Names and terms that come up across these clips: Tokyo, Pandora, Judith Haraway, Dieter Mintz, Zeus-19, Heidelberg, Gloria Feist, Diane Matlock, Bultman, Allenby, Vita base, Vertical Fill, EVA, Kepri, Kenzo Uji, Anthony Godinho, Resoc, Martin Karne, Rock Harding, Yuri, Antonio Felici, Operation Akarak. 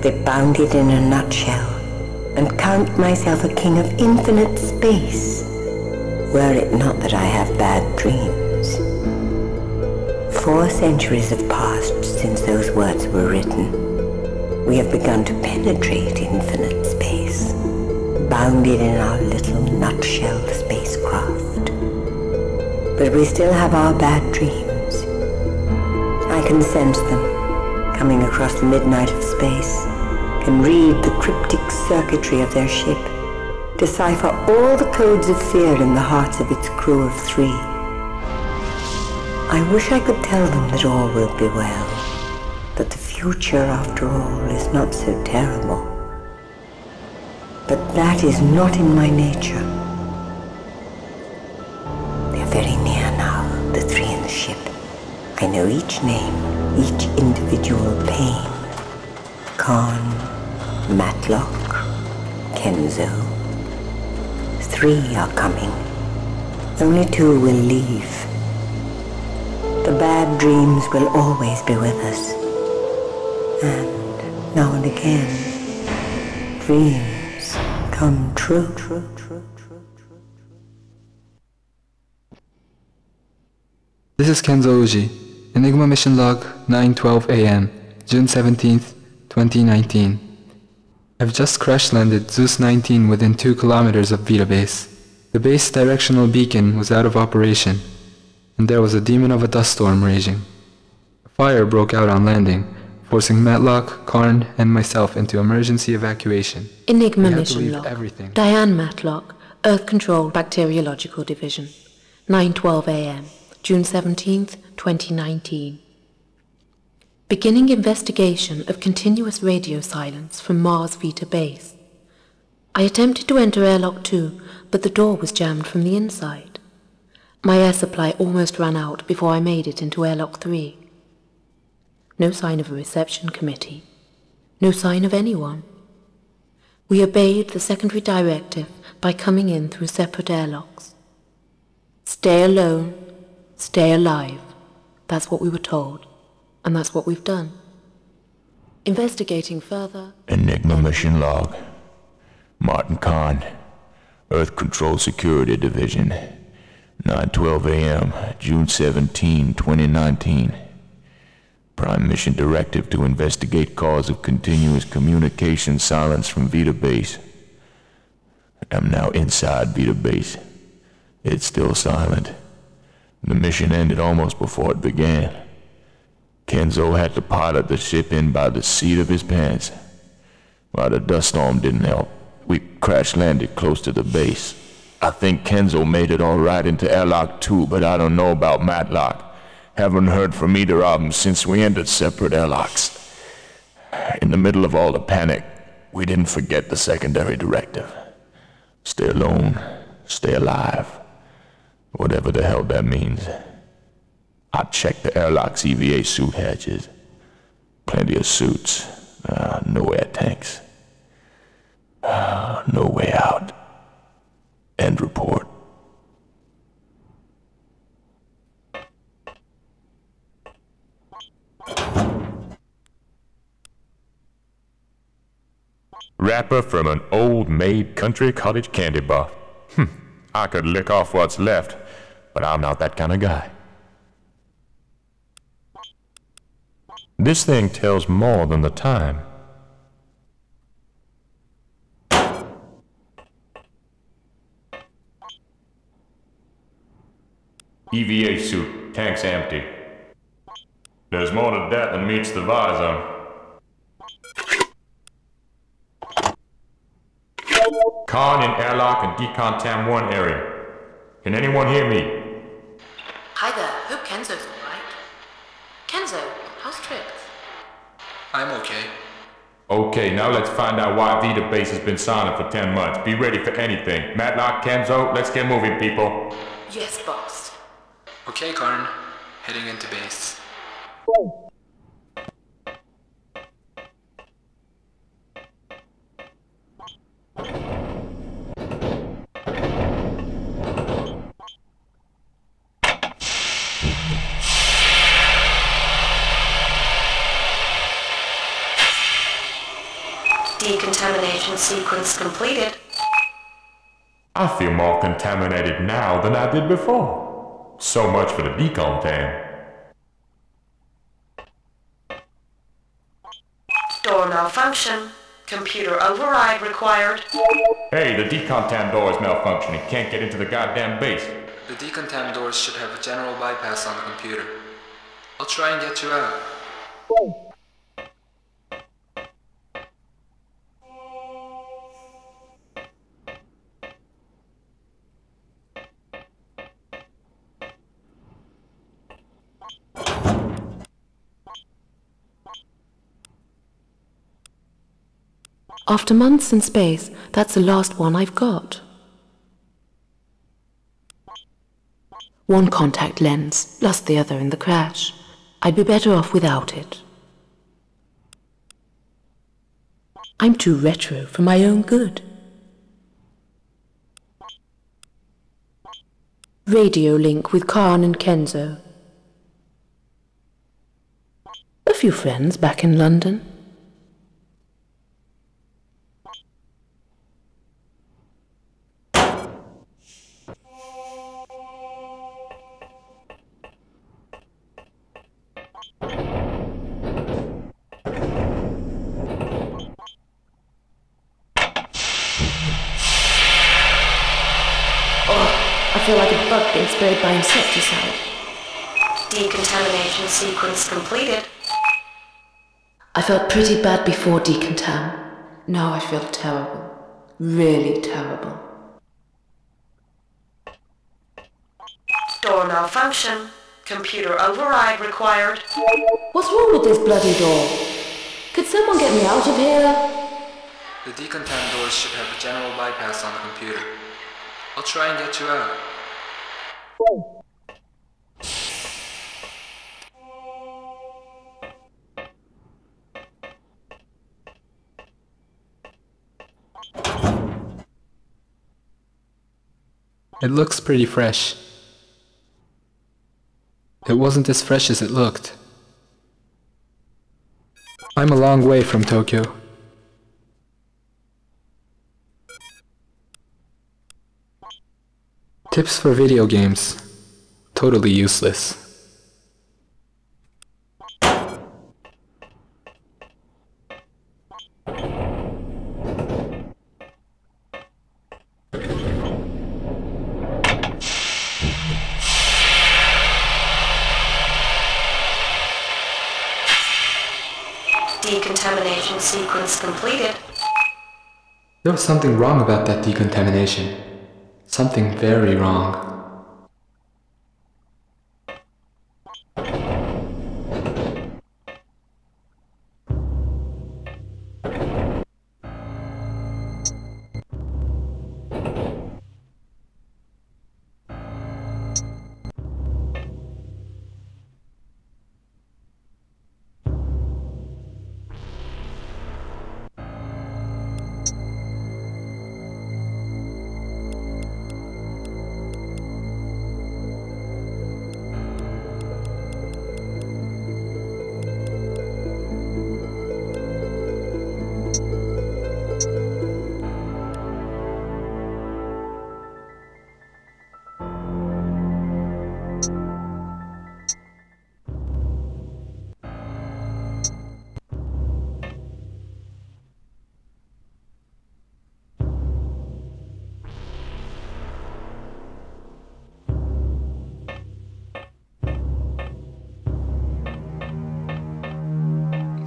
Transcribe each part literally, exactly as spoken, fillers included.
could be bounded in a nutshell and count myself a king of infinite space, were it not that I have bad dreams. Four centuries have passed since those words were written. We have begun to penetrate infinite space, bounded in our little nutshell spacecraft. But we still have our bad dreams. I can sense them, coming across the midnight of space, can read the cryptic circuitry of their ship, decipher all the codes of fear in the hearts of its crew of three. I wish I could tell them that all will be well, that the future, after all, is not so terrible. But that is not in my nature. They're very near now, the three in the ship. I know each name, each individual pain. Karne, Matlock, Kenzo. Three are coming. Only two will leave. The bad dreams will always be with us. And now and again, dreams come true. True, true, true, true, true. This is Kenzo Uji, Enigma Mission Log nine twelve A M, June seventeenth, twenty nineteen. I've just crash-landed Zeus nineteen within two kilometers of Vita base. The base directional beacon was out of operation, and there was a demon of a dust storm raging. A fire broke out on landing, forcing Matlock, Karne, and myself into emergency evacuation. Enigma Mission Log. Everything. Diane Matlock, Earth Control Bacteriological Division, nine twelve A M, June seventeenth, twenty nineteen. Beginning investigation of continuous radio silence from Mars Vita base. I attempted to enter airlock two, but the door was jammed from the inside. My air supply almost ran out before I made it into airlock three. No sign of a reception committee. No sign of anyone. We obeyed the secondary directive by coming in through separate airlocks. Stay alone, stay alive. That's what we were told, and that's what we've done. Investigating further... Enigma Mission Log. Martin Karne, Earth Control Security Division, nine twelve A M, June seventeenth, twenty nineteen. Prime Mission Directive to investigate cause of continuous communication silence from Vita Base. I'm now inside Vita Base. It's still silent. The mission ended almost before it began. Kenzo had to pilot the ship in by the seat of his pants. While the dust storm didn't help, we crash-landed close to the base. I think Kenzo made it all right into airlock two, but I don't know about Matlock. Haven't heard from either of them since we entered separate airlocks. In the middle of all the panic, we didn't forget the secondary directive. Stay alone, stay alive, whatever the hell that means. I checked the airlock's E V A suit hatches. Plenty of suits, uh, no air tanks. Uh, no way out. End report. Wrapper from an old maid country cottage candy bar. Hm, I could lick off what's left, but I'm not that kind of guy. This thing tells more than the time. E V A suit, tank's empty. There's more to that than meets the visor. Karne in airlock and decontam one area. Can anyone hear me? Hi there, hope Kenzo's alright. Kenzo, how's Trix? I'm okay. Okay, now let's find out why Vita base has been silent for ten months. Be ready for anything. Matlock, Kenzo, let's get moving, people. Yes, boss. Okay, Karne. Heading into base. Whoa. detonation sequence completed. I feel more contaminated now than I did before. So much for the decon tan. Door malfunction. Computer override required. Hey, the decontam door is malfunctioning. Can't get into the goddamn base. The decontam doors should have a general bypass on the computer. I'll try and get you out. After months in space, that's the last one I've got. One contact lens, lost the other in the crash. I'd be better off without it. I'm too retro for my own good. Radio link with Karne and Kenzo. A few friends back in London. By insecticide. Decontamination sequence completed. I felt pretty bad before decontam. Now I feel terrible. Really terrible. Door malfunction. Computer override required. What's wrong with this bloody door? Could someone get me out of here? The decontam doors should have a general bypass on the computer. I'll try and get you out. It looks pretty fresh. It wasn't as fresh as it looked. I'm a long way from Tokyo. Tips for video games. Totally useless. Decontamination sequence completed. There was something wrong about that decontamination. Something very wrong.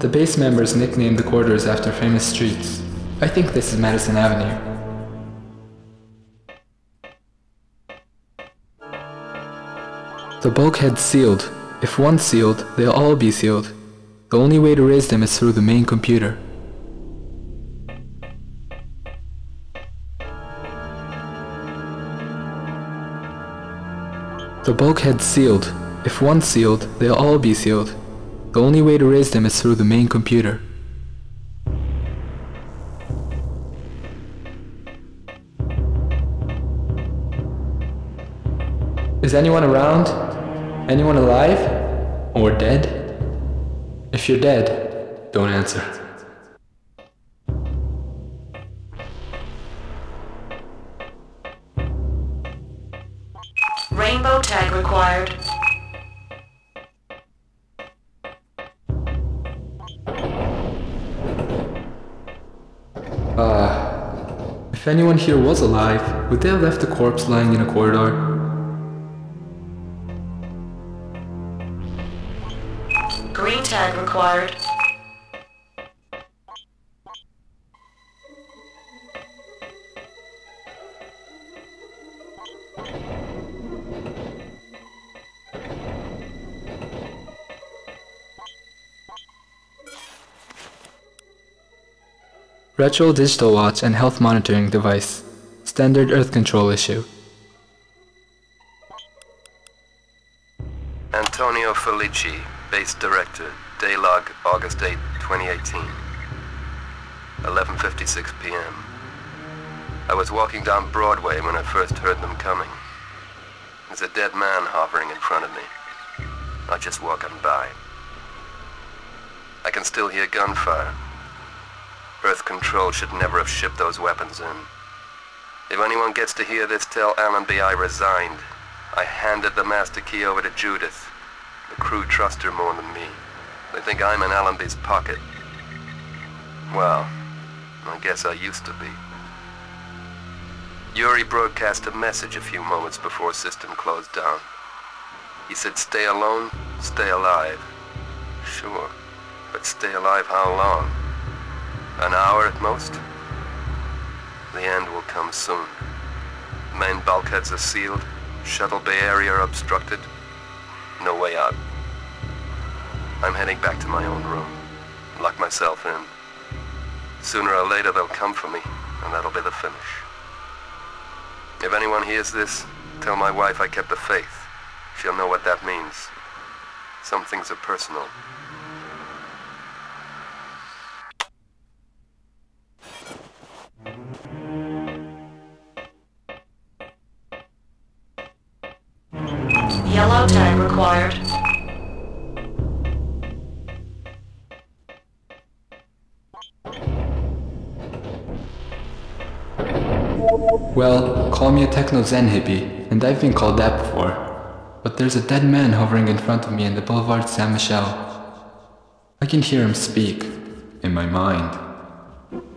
The base members nicknamed the quarters after famous streets. I think this is Madison Avenue. The bulkhead's sealed. If one's sealed, they'll all be sealed. The only way to raise them is through the main computer. The bulkhead's sealed. If one's sealed, they'll all be sealed. The only way to raise them is through the main computer. Is anyone around? Anyone alive? Or dead? If you're dead, don't answer. Rainbow tag required. Ah, uh, if anyone here was alive, would they have left the corpse lying in a corridor? Green tag required. Retro digital watch and health monitoring device. Standard earth control issue. Antonio Felici, base director, day log August eighth, twenty eighteen. eleven fifty-six p m I was walking down Broadway when I first heard them coming. There's a dead man hovering in front of me, not just walking by. I can still hear gunfire. Earth Control should never have shipped those weapons in. If anyone gets to hear this, tell Allenby I resigned. I handed the master key over to Judith. The crew trust her more than me. They think I'm in Allenby's pocket. Well, I guess I used to be. Yuri broadcast a message a few moments before system closed down. He said, stay alone, stay alive. Sure, but stay alive how long? An hour at most? The end will come soon. Main bulkheads are sealed, shuttle bay area obstructed. No way out. I'm heading back to my own room. Lock myself in. Sooner or later they'll come for me, and that'll be the finish. If anyone hears this, tell my wife I kept the faith. She'll know what that means. Some things are personal. Yellow tag required. Well, call me a techno-zen hippie, and I've been called that before. But there's a dead man hovering in front of me in the Boulevard Saint Michel. I can hear him speak, in my mind.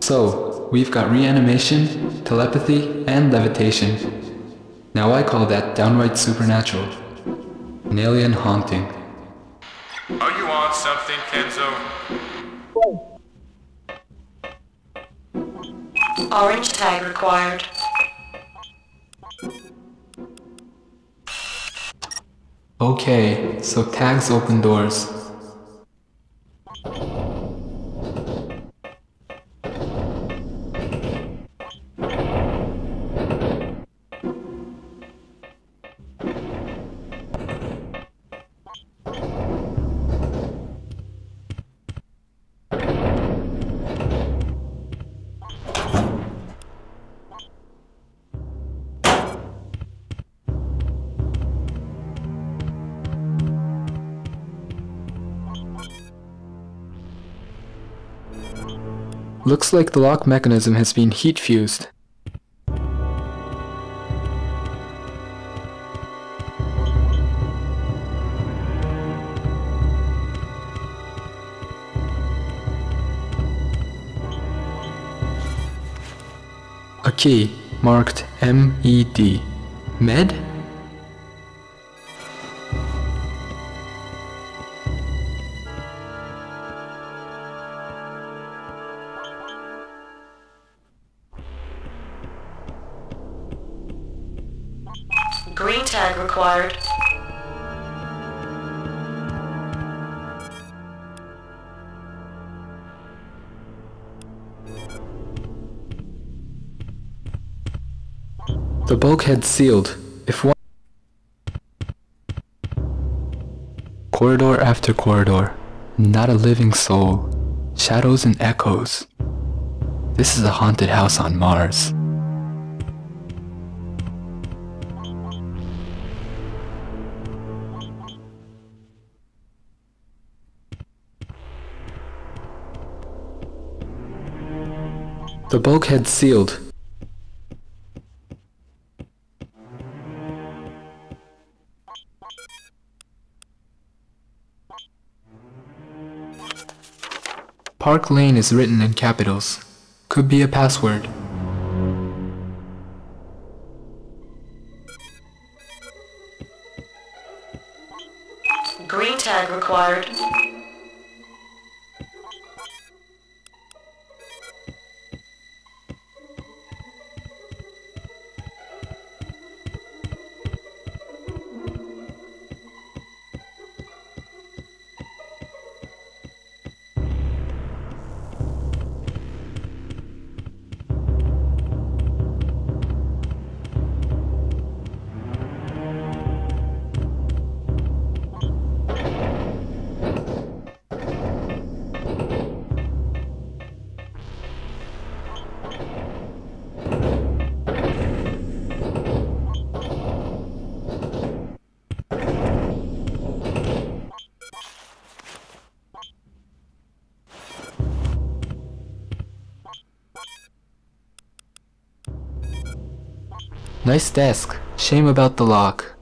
So, we've got reanimation, telepathy, and levitation. Now I call that downright supernatural. An alien haunting. Are you on something, Kenzo? Orange tag required. Okay, so tags open doors. Looks like the lock mechanism has been heat fused. A key marked M E D. Med? Green tag required. The bulkhead sealed. If one corridor after corridor, not a living soul. Shadows and echoes. This is a haunted house on Mars. The bulkhead sealed. Park Lane is written in capitals. Could be a password. Green tag required. Nice desk. Shame about the lock.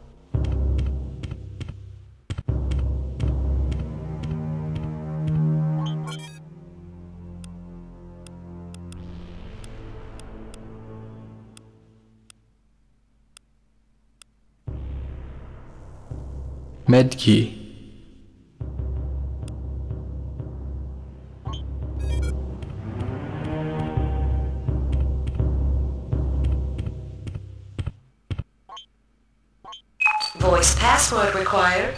Med key. Password required.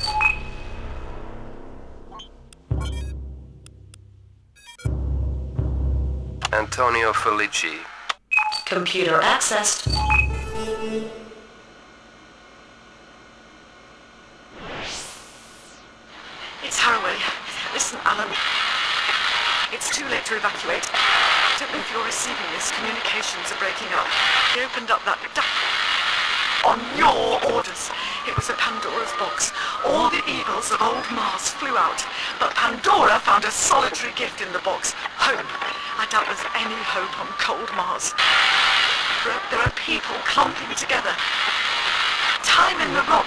Antonio Felici. Computer accessed. It's Haraway. Listen, Alan. It's too late to evacuate. I don't know if you're receiving this. Communications are breaking up. They opened up that... on your orders. It was a Pandora's box. All the evils of old Mars flew out, but Pandora found a solitary gift in the box. Hope. I doubt there's any hope on cold Mars. There are, there are people clumping together. Time in the rock.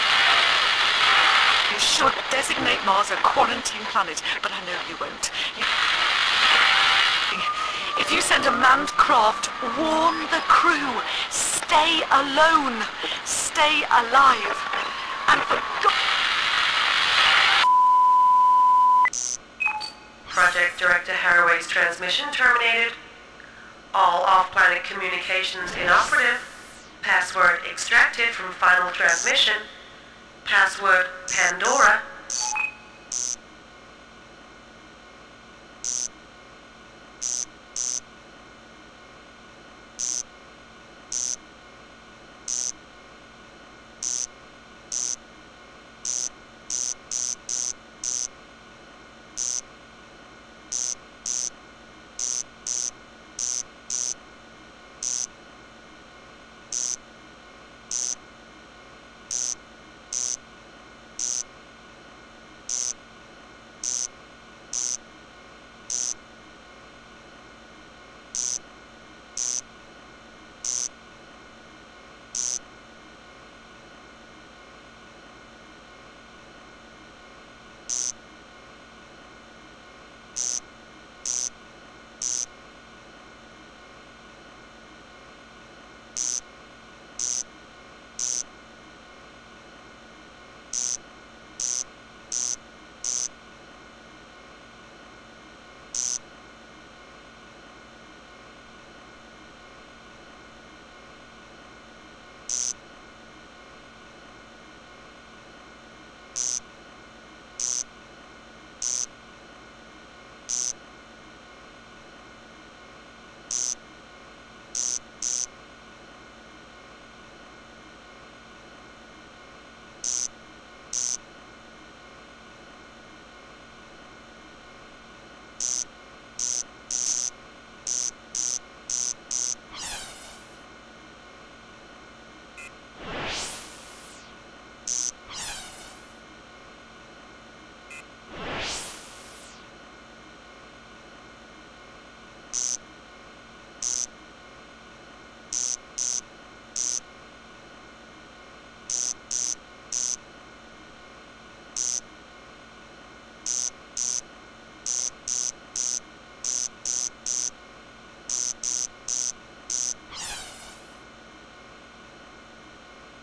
You should designate Mars a quarantine planet, but I know you won't. You... If you send a manned craft, warn the crew. Stay alone. Stay alive. And for God's sake. Project Director Haraway's transmission terminated. All off-planet communications inoperative. Password extracted from final transmission. Password Pandora.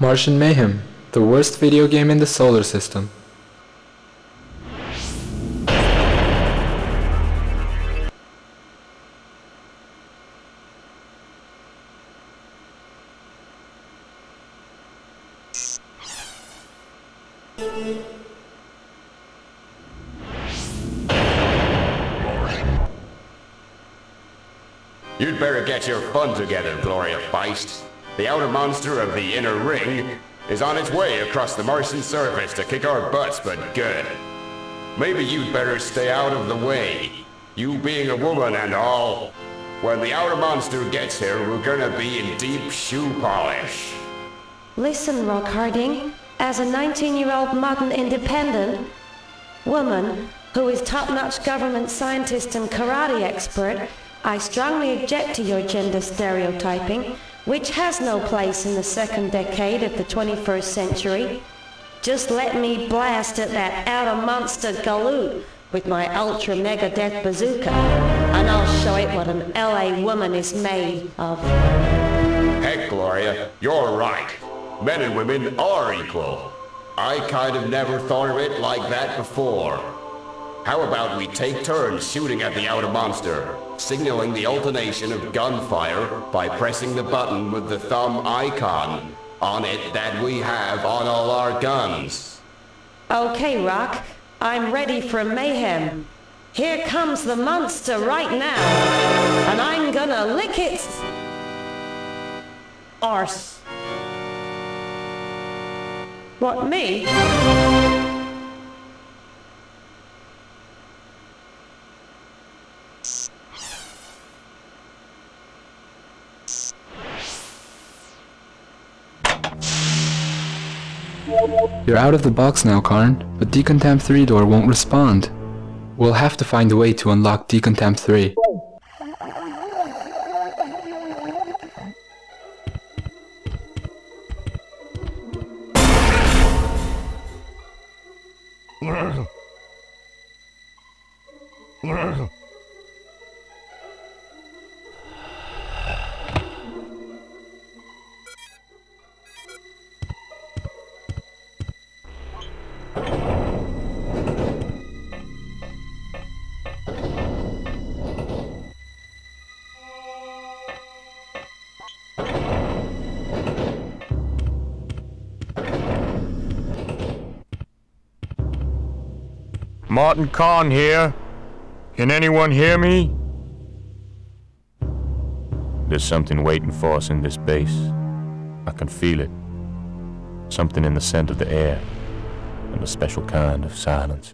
Martian Mayhem, the worst video game in the solar system. You'd better get your fun together, Gloria Feist. The outer monster of the inner ring is on its way across the Martian surface to kick our butts, but good. Maybe you'd better stay out of the way, you being a woman and all. When the outer monster gets here, we're gonna be in deep shoe polish. Listen, Rock Harding, as a nineteen-year-old modern independent woman who is top-notch government scientist and karate expert, I strongly object to your gender stereotyping, which has no place in the second decade of the twenty-first century. Just let me blast at that outer monster galoot with my ultra mega death bazooka, and I'll show it what an L A woman is made of. Heck, Gloria, you're right. Men and women are equal. I kind of never thought of it like that before. How about we take turns shooting at the outer monster, signaling the alternation of gunfire by pressing the button with the thumb icon on it that we have on all our guns. Okay, Rock. I'm ready for mayhem. Here comes the monster right now, and I'm gonna lick its arse. What, me? You're out of the box now, Karne, but Decontam three door won't respond. We'll have to find a way to unlock Decontam three. Martin Karne here. Can anyone hear me? There's something waiting for us in this base. I can feel it. Something in the scent of the air, and a special kind of silence.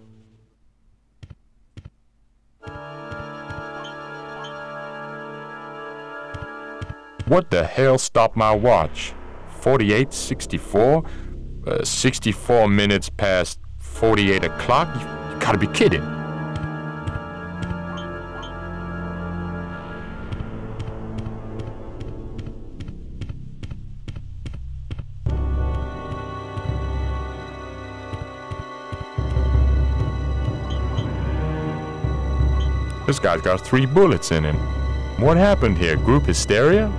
What the hell stopped my watch? forty-eight sixty-four? Uh, sixty-four minutes past forty-eight o'clock? Gotta be kidding. This guy's got three bullets in him. What happened here? Group hysteria?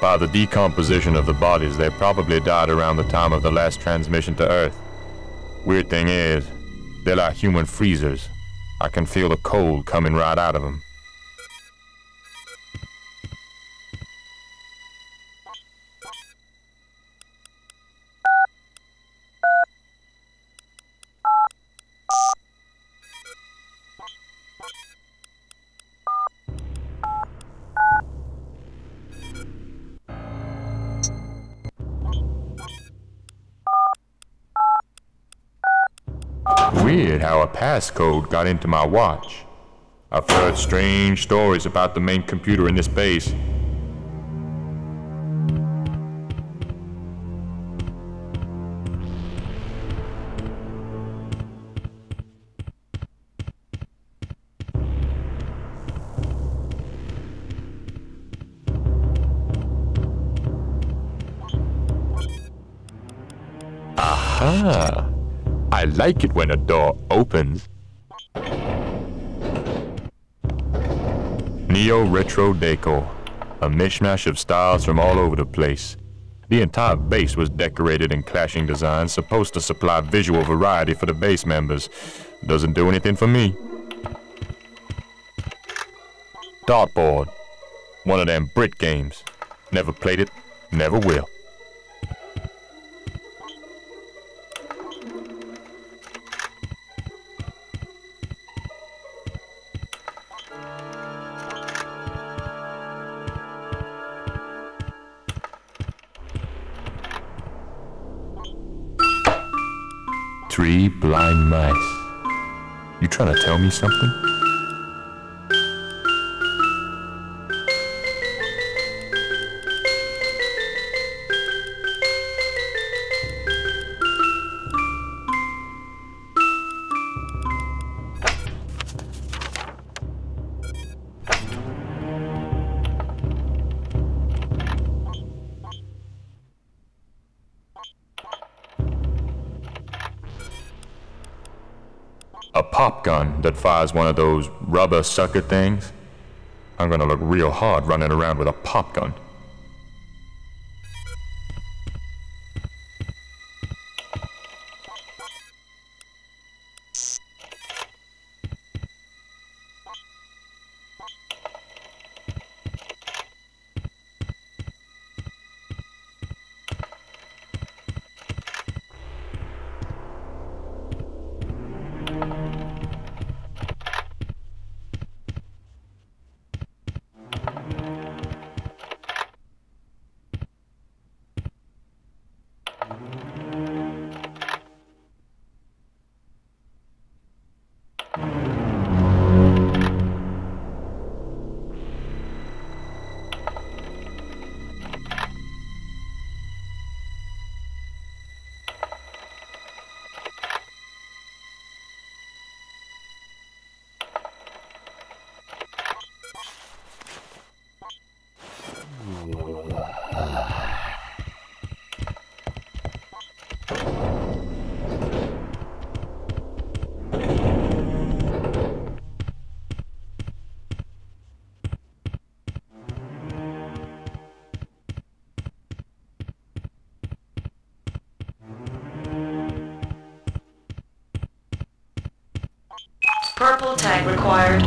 By the decomposition of the bodies, they probably died around the time of the last transmission to Earth. Weird thing is, they're like human freezers. I can feel the cold coming right out of them. Weird how a passcode got into my watch. I've heard strange stories about the main computer in this base. Aha! I like it when a door opens. Neo-retro decor, a mishmash of styles from all over the place. The entire base was decorated in clashing designs supposed to supply visual variety for the base members. Doesn't do anything for me. Dartboard. One of them Brit games. Never played it, never will. Three blind mice. You trying to tell me something? Pop gun that fires one of those rubber sucker things. I'm gonna look real hard running around with a pop gun. Purple tag required.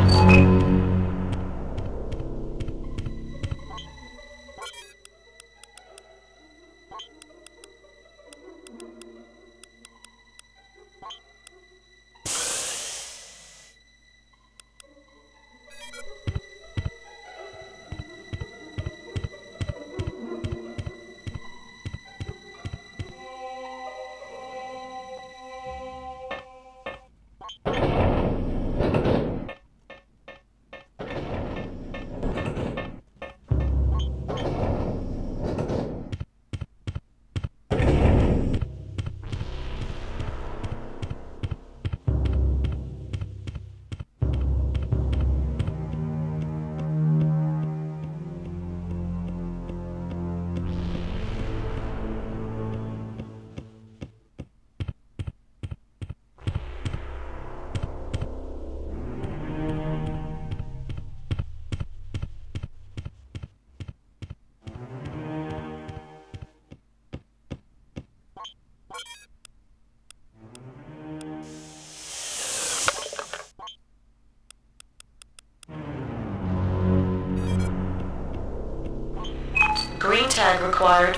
Green tag required.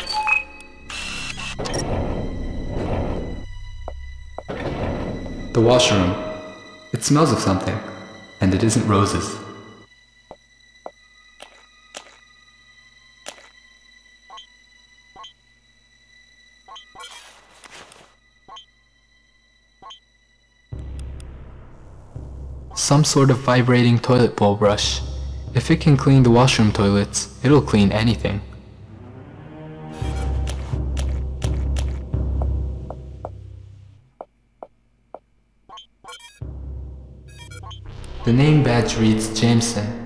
The washroom. It smells of something, and it isn't roses. Some sort of vibrating toilet bowl brush. If it can clean the washroom toilets, it'll clean anything. The name badge reads Jameson.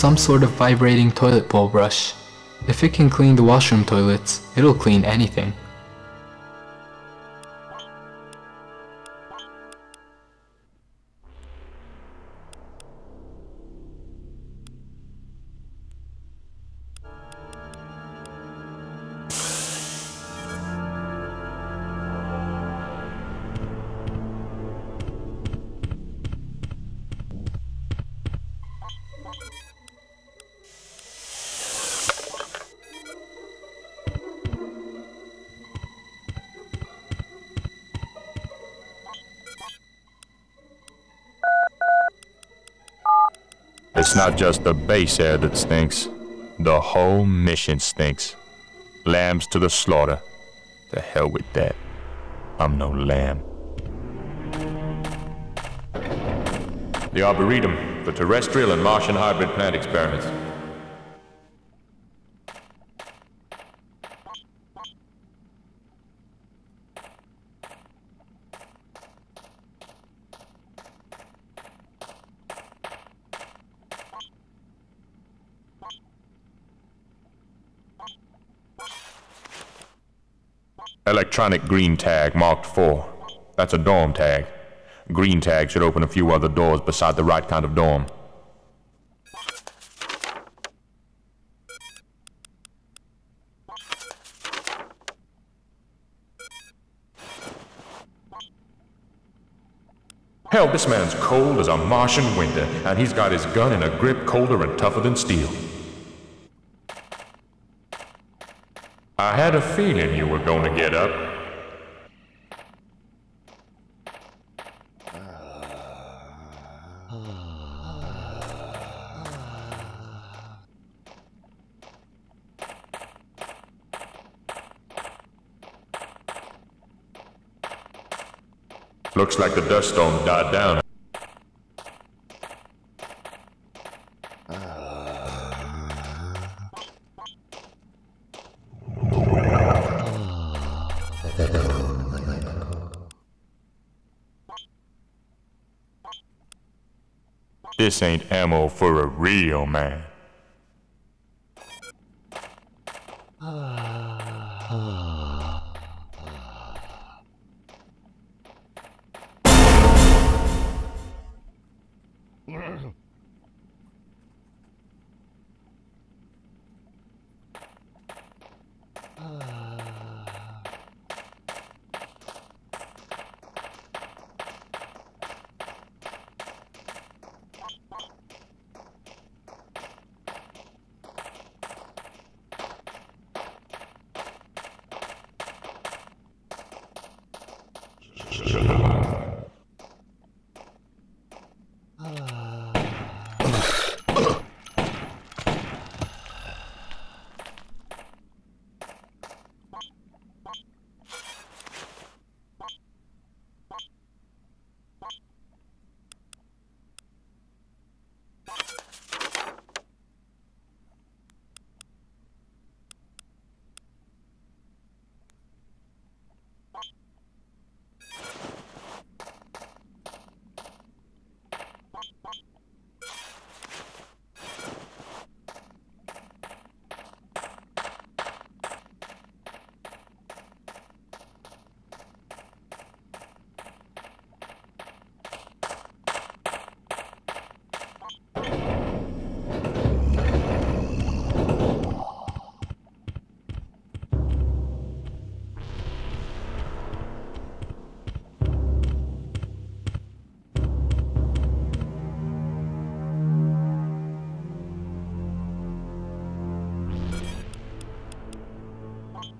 some sort of vibrating toilet bowl brush. If it can clean the washroom toilets, it'll clean anything. It's not just the base air that stinks. The whole mission stinks. Lambs to the slaughter. The hell with that. I'm no lamb. The Arboretum, the terrestrial and Martian hybrid plant experiments. Electronic green tag marked four. That's a dorm tag. Green tag should open a few other doors beside the right kind of dorm. Hell, this man's cold as a Martian winter, and he's got his gun in a grip colder and tougher than steel. I had a feeling you were going to get up. Looks like the dust storm died down. This ain't ammo for a real man.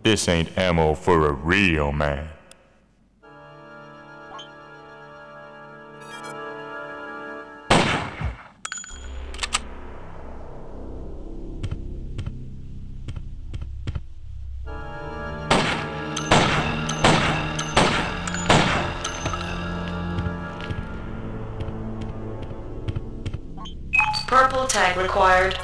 This ain't ammo for a real man. Purple tag required.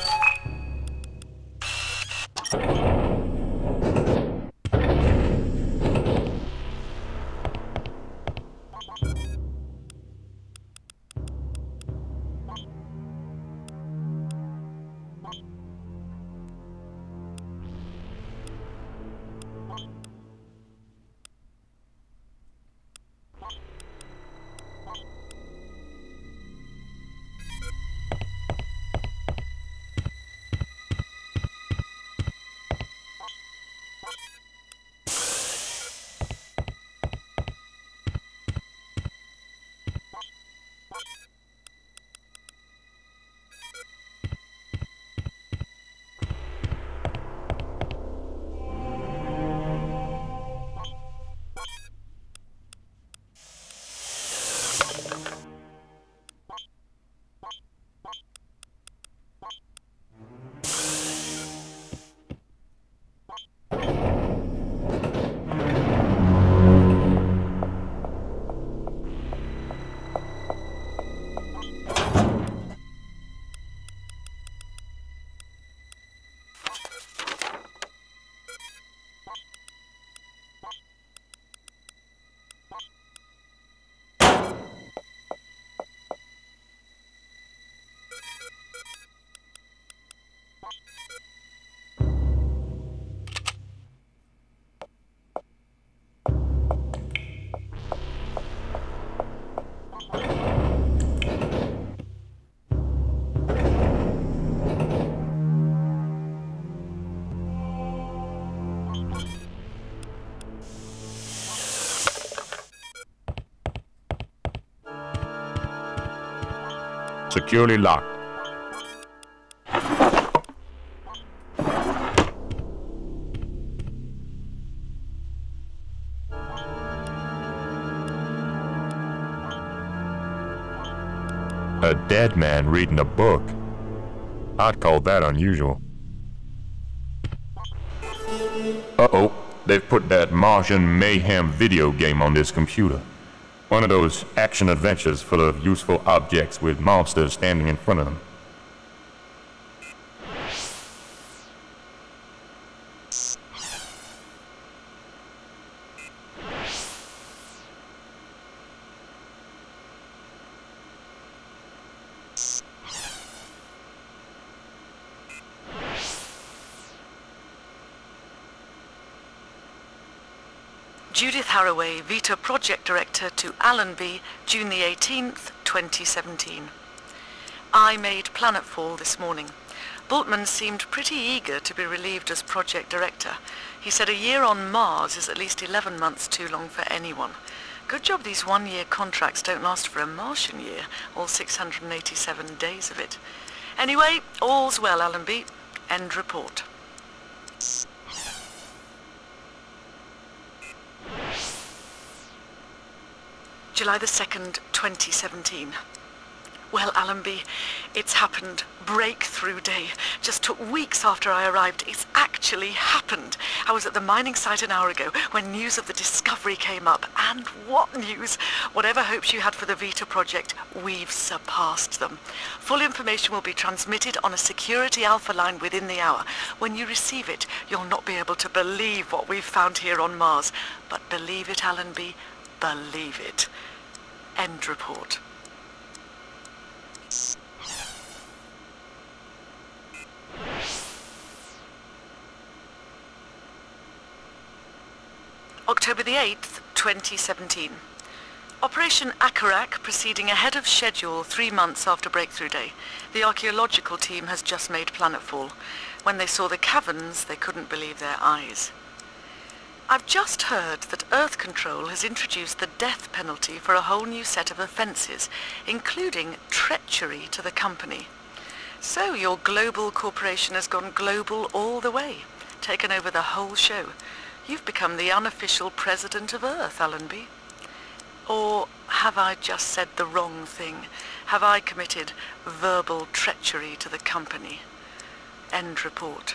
securely locked. A dead man reading a book. I'd call that unusual. Uh-oh, they've put that Martian Mayhem video game on this computer. One of those action adventures full of useful objects with monsters standing in front of them. Judith Haraway, Vita Project Director to Allenby, June the eighteenth, twenty seventeen. I made planetfall this morning. Bultman seemed pretty eager to be relieved as Project Director. He said a year on Mars is at least eleven months too long for anyone. Good job these one-year contracts don't last for a Martian year, all six hundred eighty-seven days of it. Anyway, all's well, Allenby. End report. July the second, twenty seventeen. Well, Allenby, it's happened. Breakthrough day. Just took weeks after I arrived. It's actually happened. I was at the mining site an hour ago when news of the discovery came up. And what news! Whatever hopes you had for the Vita project, we've surpassed them. Full information will be transmitted on a security alpha line within the hour. When you receive it, you'll not be able to believe what we've found here on Mars. But believe it, Allenby. Believe it. End report. October the eighth, twenty seventeen. Operation Akarak proceeding ahead of schedule three months after Breakthrough Day. The archaeological team has just made planetfall. When they saw the caverns, they couldn't believe their eyes. I've just heard that Earth Control has introduced the death penalty for a whole new set of offences, including treachery to the company. So your global corporation has gone global all the way, taken over the whole show. You've become the unofficial president of Earth, Allenby. Or have I just said the wrong thing? Have I committed verbal treachery to the company? End report.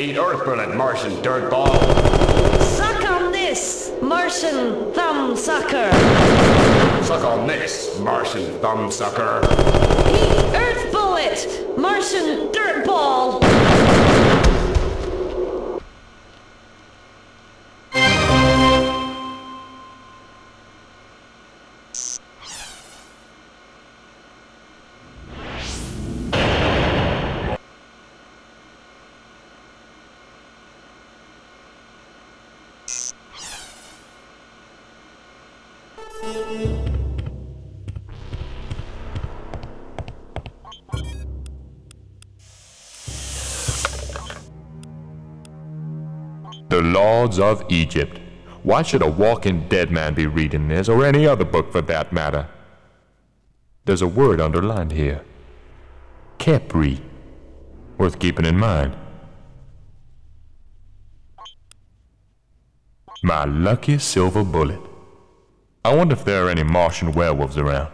Eat Earth bullet, Martian dirtball. Suck on this, Martian thumbsucker. Suck on this, Martian thumbsucker. Eat Earth bullet, Martian dirtball. The Lords of Egypt. Why should a walking dead man be reading this, or any other book for that matter? There's a word underlined here. Kepri. Worth keeping in mind. My lucky silver bullet. I wonder if there are any Martian werewolves around.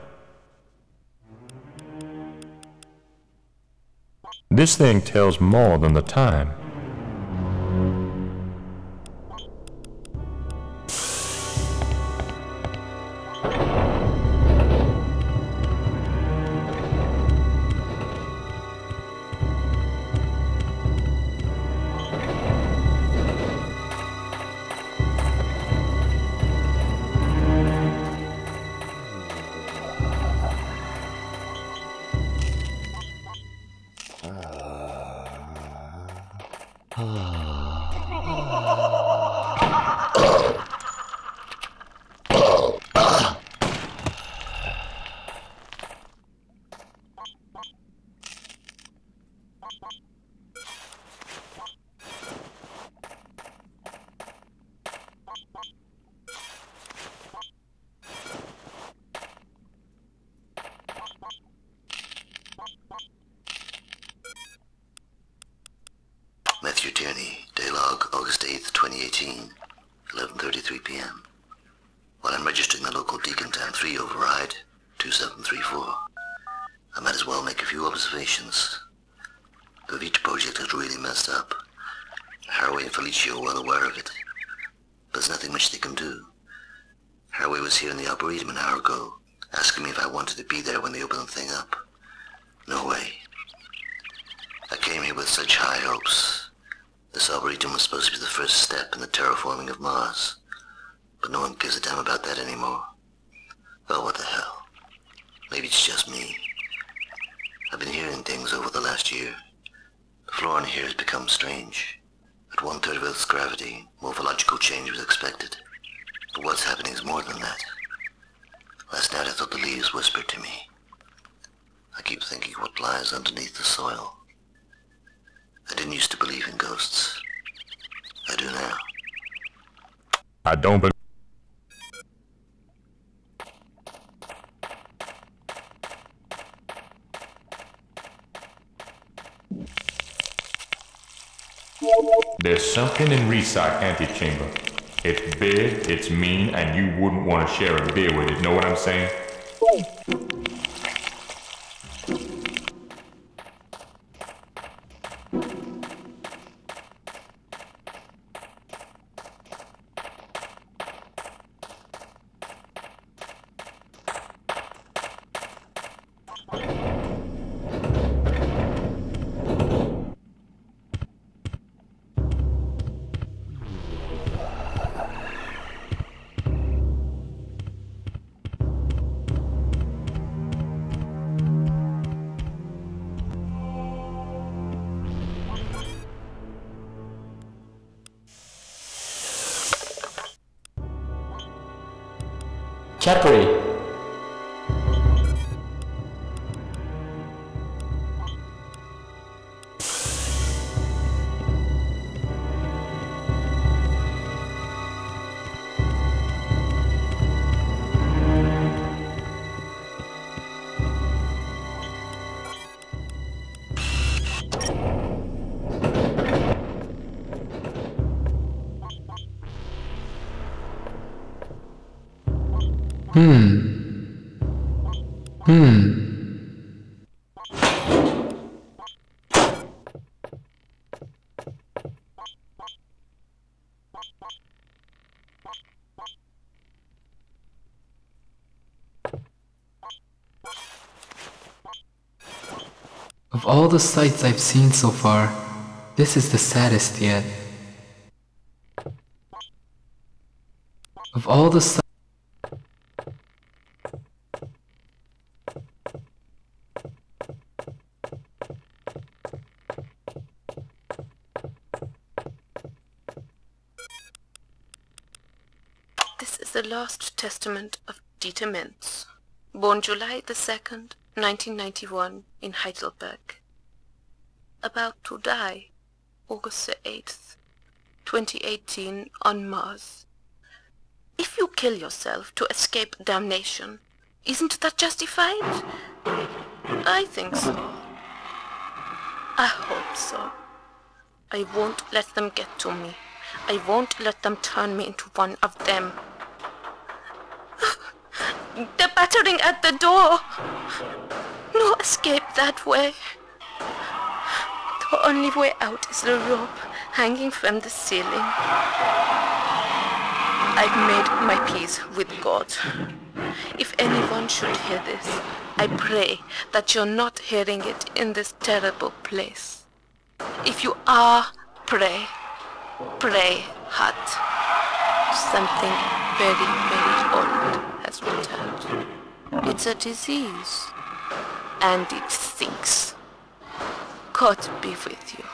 This thing tells more than the time. There's something in Resoc antechamber. It's big, it's mean, and you wouldn't want to share a beer with it, know what I'm saying? Kepri. Of all the sights I've seen so far, this is the saddest yet. Of all the sights... This is the last testament of Dieter Mintz, born July the second, nineteen ninety-one, in Heidelberg. About to die, August the eighth, twenty eighteen, on Mars. If you kill yourself to escape damnation, isn't that justified? I think so. I hope so. I won't let them get to me. I won't let them turn me into one of them. They're battering at the door. No escape that way. The only way out is the rope hanging from the ceiling. I've made my peace with God. If anyone should hear this, I pray that you're not hearing it in this terrible place. If you are, pray. Pray, Hut. Something very, very old has returned. It's a disease. And it stinks. God be with you.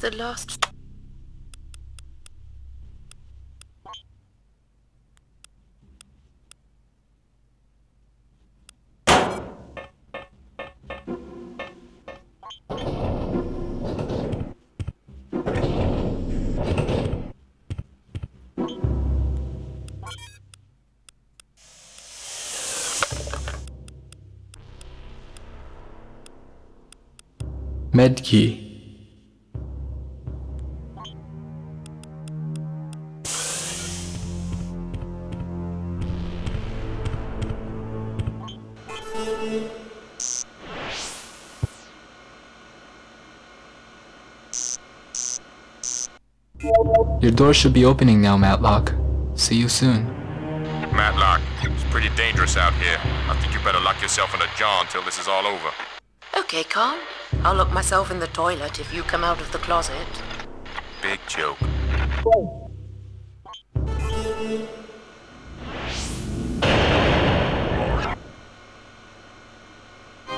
The last medkey. Your door should be opening now, Matlock. See you soon. Matlock, it was pretty pretty dangerous out here. I think you better lock yourself in a jar until this is all over. Okay, Carl. I'll lock myself in the toilet if you come out of the closet. Big joke.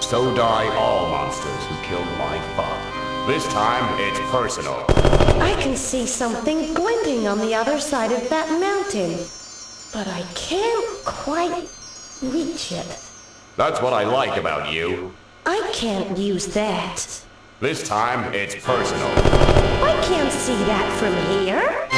So die all monsters who killed my father. This time, it's personal. I can see something glinting on the other side of that mountain, but I can't quite reach it. That's what I like about you. I can't use that. This time, it's personal. I can't see that from here.